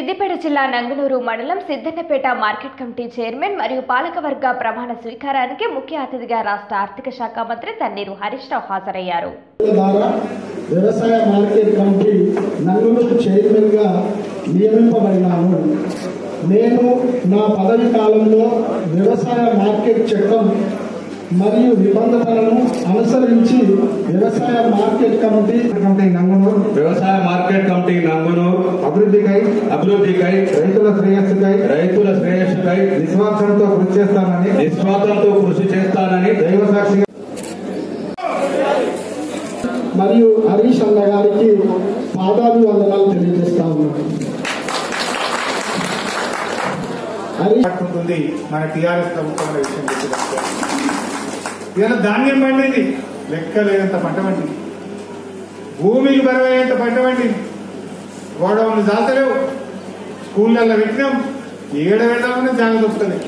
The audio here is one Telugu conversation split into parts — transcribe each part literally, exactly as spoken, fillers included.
సిద్దిపేట జిల్లా నంగనూరు మండలం సిద్దన్నపేట మార్కెట్ కమిటీ చైర్మన్ మరియు పాలకవర్గ ప్రమాణ స్వీకారానికి ముఖ్య అతిథిగా రాష్ట్ర ఆర్థిక శాఖ మంత్రి తన్नीरु हरीश राव హాజరయ్యారు. వ్యవసాయ మార్కెట్ కమిటీ నంగనూరు చైర్మన్ గా నియమింపబడినాను. నేను నా పదవి కాలంలో వ్యవసాయ మార్కెట్ చట్టం मरियो हिपंद्रपाल अनुसरिंची व्यवसाय मार्केट कमिटी कमिटी नंगनूर व्यवसाय मार्केट कमिटी नंगनूर अभिवृद्धिकై అభివృద్ధికై రైతుల శ్రేయస్సుకై రైతుల శ్రేయస్సుకై నిస్వార్థంతో కృషి చేస్తానని నిస్వార్థంతో కృషి చేస్తానని దైవ సాక్షిగా మరియు హరీష్ అన్న గారికి పాదాభివందనాలు తెలియజేస్తాను. మన టిఆర్ఎస్ ప్రభుత్వం విషయం ఇలా ధాన్యం పండింది, లెక్కలేనంత పంట పండింది, భూమికి బరువైనంత పంట పండింది, గోడౌన్లు దాతలేవు, స్కూళ్ళల్లో పెట్టినాం, ఏడ వెళ్ళామని జాగ్రత్త వస్తుంది.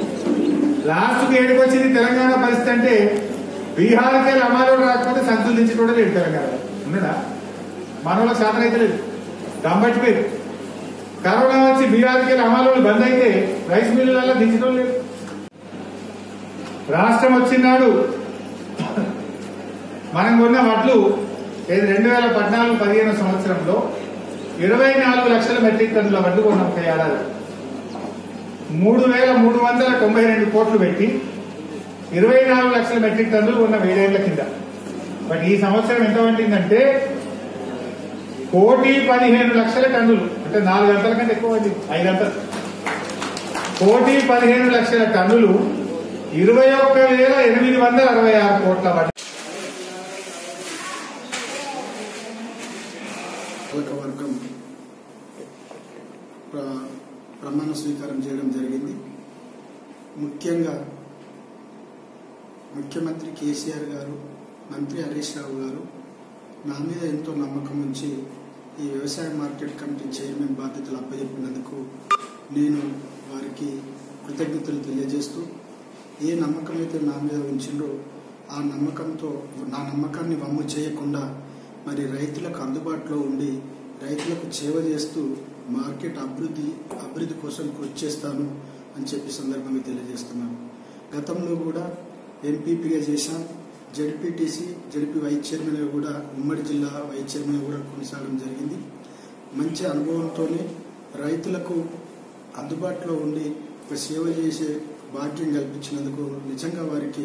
లాస్ట్కి ఏడుకు వచ్చింది తెలంగాణ పరిస్థితి అంటే బీహార్కే అమలు రాకపోతే సంతులించి కూడా లేదు. తెలంగాణ ఉన్నాడా మనలో శాతం అయితే లేదు, గంబట్టిపోయింది. కరోనా వచ్చి బీహార్కే అమలు బంద్ అయితే రైస్ మిల్లులలో దించడం లేదు. రాష్ట్రం వచ్చినాడు మనం కొన్న వడ్లు రెండు వేల పద్నాలుగు పదిహేను సంవత్సరంలో ఇరవై నాలుగు లక్షల మెట్రిక్ టన్నుల వడ్లు కొన్నాం. ఒక ఏడాది మూడు వేల మూడు వందల తొంభై రెండు కోట్లు పెట్టి ఇరవై నాలుగు లక్షల మెట్రిక్ టన్నులు కొన్న ఏడేళ్ల కింద. బట్ ఈ సంవత్సరం ఎంత పట్టిందంటే కోటి పదిహేను లక్షల టన్నులు, అంటే నాలుగు గంటల కంటే ఎక్కువ పట్టింది, ఐదు గంటలు. కోటి పదిహేను లక్షల టన్నులు ఇరవై ఒక్క వేల ఎనిమిది వందల అరవై ఆరు కోట్ల వర్గం ప్రమాణ స్వీకారం చేయడం జరిగింది. ముఖ్యంగా ముఖ్యమంత్రి కేసీఆర్ గారు, మంత్రి హరీష్ రావు గారు నా మీద ఎంతో నమ్మకం ఉంచి ఈ వ్యవసాయ మార్కెట్ కమిటీ చైర్మన్ బాధ్యతలు అప్పజెప్పినందుకు నేను వారికి కృతజ్ఞతలు తెలియజేస్తూ, ఏ నమ్మకం అయితే నా మీద ఉంచిందో ఆ నమ్మకంతో నా నమ్మకాన్ని వమ్ము చేయకుండా మరి రైతులకు అందుబాటులో ఉండి రైతులకు సేవ చేస్తూ మార్కెట్ అభివృద్ధి అభివృద్ధి కోసం కృషి చేస్తాను అని చెప్పి సందర్భంగా తెలియజేస్తున్నాను. గతంలో కూడా ఎంపీపీగా చేశాం, జెడ్పీటీసీ జెడ్పీ వైస్ చైర్మన్గా కూడా ఉమ్మడి జిల్లా వైస్ చైర్మన్గా కూడా కొనసాగడం జరిగింది. మంచి అనుభవంతోనే రైతులకు అందుబాటులో ఉండి ఒక సేవ చేసే భాగ్యం కల్పించినందుకు నిజంగా వారికి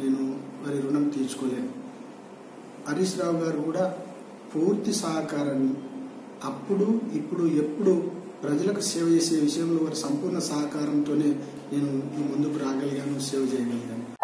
నేను వారి రుణం తీర్చుకోలేను. హరీష్ రావు గారు కూడా పూర్తి సహకారాన్ని అప్పుడు ఇప్పుడు ఎప్పుడు ప్రజలకు సేవ చేసే విషయంలో వారి సంపూర్ణ సహకారంతోనే నేను ముందుకు రాగలిగాను, సేవ చేయగలిగాను.